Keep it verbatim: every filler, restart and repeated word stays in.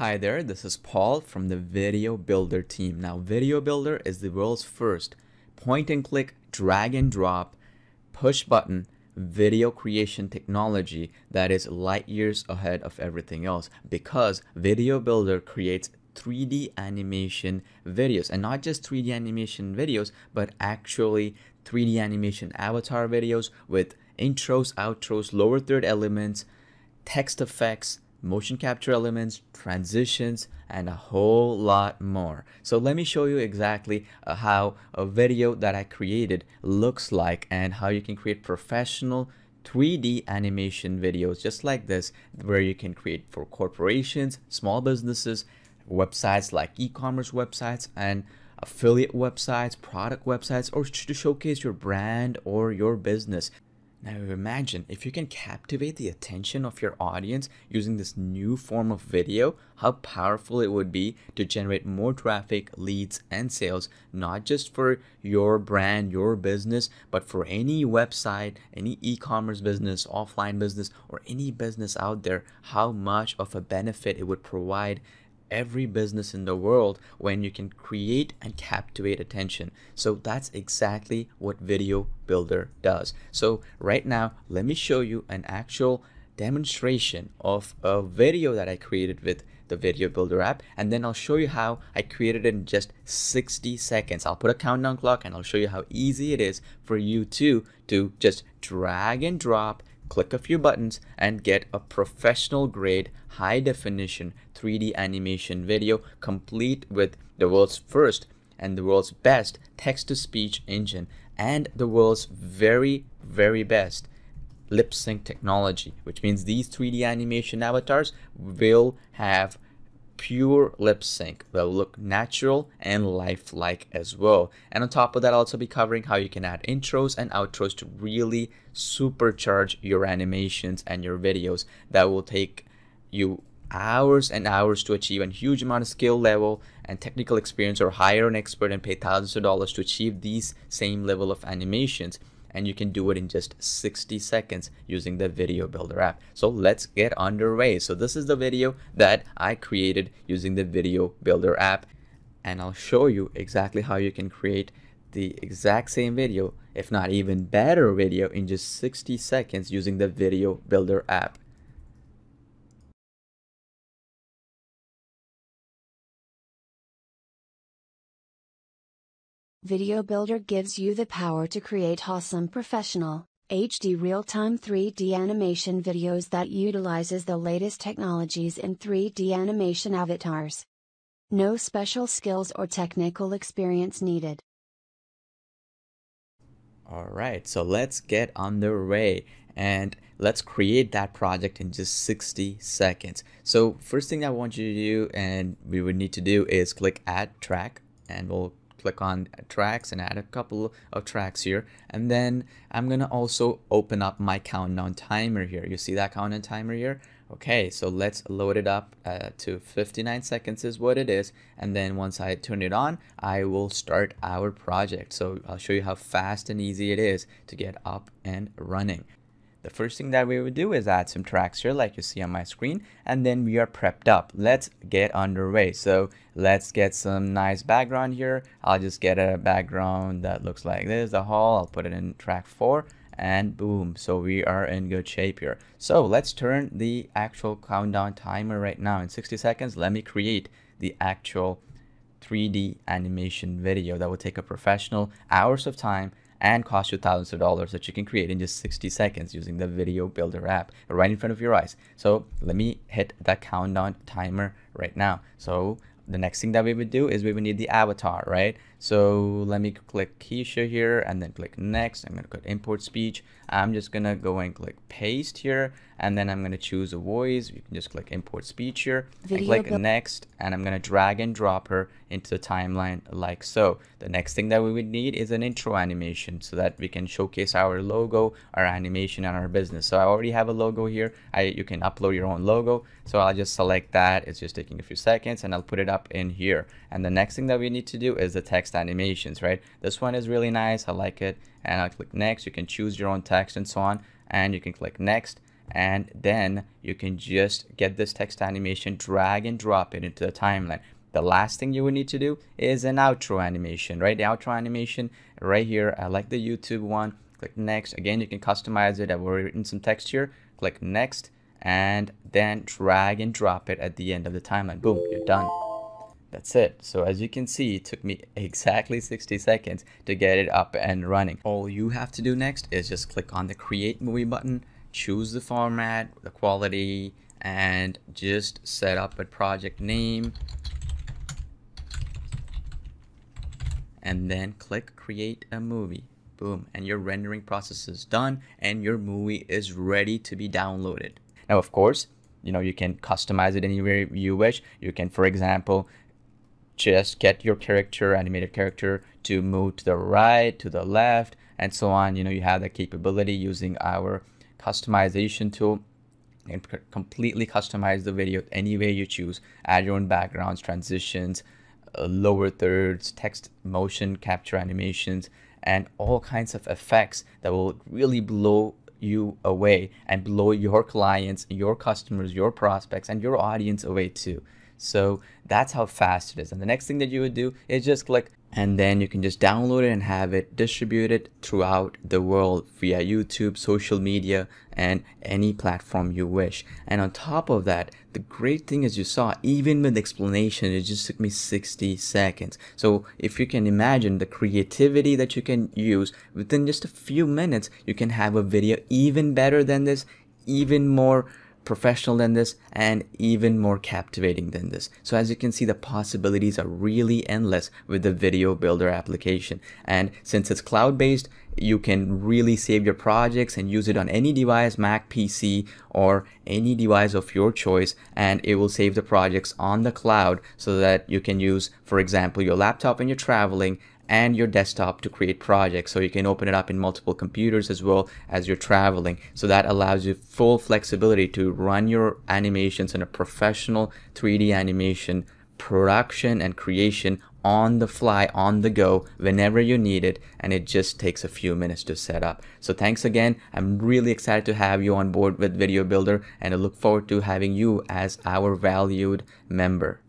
Hi there, this is Paul from the Video Builder team. Now, Video Builder is the world's first point and click, drag and drop, push button video creation technology that is light years ahead of everything else, because Video Builder creates three D animation videos, and not just three D animation videos, but actually three D animation avatar videos with intros, outros, lower third elements, text effects, motion capture elements, transitions, and a whole lot more. So let me show you exactly uh, how a video that I created looks like and how you can create professional three D animation videos just like this, where you can create for corporations, small businesses, websites like e-commerce websites and affiliate websites, product websites, or to showcase your brand or your business. Now imagine if you can captivate the attention of your audience using this new form of video, how powerful it would be to generate more traffic, leads, and sales, not just for your brand, your business, but for any website, any e-commerce business, offline business, or any business out there. How much of a benefit it would provide every business in the world when you can create and captivate attention. So that's exactly what Video Builder does. So right now, let me show you an actual demonstration of a video that I created with the Video Builder app, and then I'll show you how I created it in just sixty seconds. I'll put a countdown clock and I'll show you how easy it is for you to to just drag and drop, click a few buttons, and get a professional grade, high definition three D animation video, complete with the world's first and the world's best text-to-speech engine and the world's very, very best lip sync technology, which means these three D animation avatars will have pure lip sync. They'll look natural and lifelike as well. And on top of that, I'll also be covering how you can add intros and outros to really supercharge your animations and your videos that will take you hours and hours to achieve a huge amount of skill level and technical experience, or hire an expert and pay thousands of dollars to achieve these same level of animations. And you can do it in just sixty seconds using the Video Builder app. So let's get underway. So this is the video that I created using the Video Builder app, and I'll show you exactly how you can create the exact same video, if not even better video, in just sixty seconds using the Video Builder app. Video Builder gives you the power to create awesome professional, H D real-time three D animation videos that utilizes the latest technologies in three D animation avatars. No special skills or technical experience needed. Alright, so let's get underway and let's create that project in just sixty seconds. So first thing I want you to do, and we would need to do, is click Add Track, and we'll click on tracks and add a couple of tracks here. And then I'm gonna also open up my countdown timer here. You see that countdown timer here? Okay, so let's load it up uh, to fifty-nine seconds is what it is. And then once I turn it on, I will start our project. So I'll show you how fast and easy it is to get up and running. The first thing that we would do is add some tracks here, like you see on my screen, and then we are prepped up. Let's get underway. So let's get some nice background here. I'll just get a background that looks like this, the hall. I'll put it in track four, and boom. So we are in good shape here. So let's turn the actual countdown timer right now. In sixty seconds, let me create the actual three D animation video that will take a professional hours of time and cost you thousands of dollars, that you can create in just sixty seconds using the Video Builder app right in front of your eyes. So let me hit that countdown timer right now. So the next thing that we would do is we would need the avatar, right? So let me click Keisha here and then click next. I'm gonna click import speech. I'm just gonna go and click paste here, and then I'm gonna choose a voice. You can just click import speech here and click next, and I'm gonna drag and drop her into the timeline like so. The next thing that we would need is an intro animation so that we can showcase our logo, our animation, and our business. So I already have a logo here. I, you can upload your own logo. So I'll just select that. It's just taking a few seconds, and I'll put it up in here. And the next thing that we need to do is the text animations, right? This one is really nice. I like it, and I'll click next. You can choose your own text and so on, and you can click next, and then you can just get this text animation, drag and drop it into the timeline. The last thing you would need to do is an outro animation, right? The outro animation right here, I like the YouTube one. Click next. Again, you can customize it. I've already written some text here. Click next and then drag and drop it at the end of the timeline. Boom, you're done. That's it. So as you can see, it took me exactly sixty seconds to get it up and running. All you have to do next is just click on the Create Movie button, choose the format, the quality, and just set up a project name. And then click Create a Movie. Boom, and your rendering process is done and your movie is ready to be downloaded. Now, of course, you know, you can customize it any way you wish. You can, for example, just get your character, animated character, to move to the right, to the left, and so on. You know, you have that capability using our customization tool. And completely customize the video any way you choose. Add your own backgrounds, transitions, lower thirds, text, motion capture animations, and all kinds of effects that will really blow you away and blow your clients, your customers, your prospects, and your audience away too. So that's how fast it is. And the next thing that you would do is just click, and then you can just download it and have it distributed throughout the world via YouTube, social media, and any platform you wish. And on top of that, the great thing is, you saw, even with the explanation, it just took me sixty seconds. So if you can imagine the creativity that you can use, within just a few minutes, you can have a video even better than this, even more professional than this, and even more captivating than this. So as you can see, the possibilities are really endless with the Video Builder application. And since it's cloud-based, you can really save your projects and use it on any device, Mac, P C, or any device of your choice, and it will save the projects on the cloud so that you can use, for example, your laptop when you're traveling and your desktop to create projects. So you can open it up in multiple computers as well as you're traveling. So that allows you full flexibility to run your animations in a professional three D animation production and creation on the fly, on the go, whenever you need it, and it just takes a few minutes to set up. So thanks again. I'm really excited to have you on board with Video Builder, and I look forward to having you as our valued member.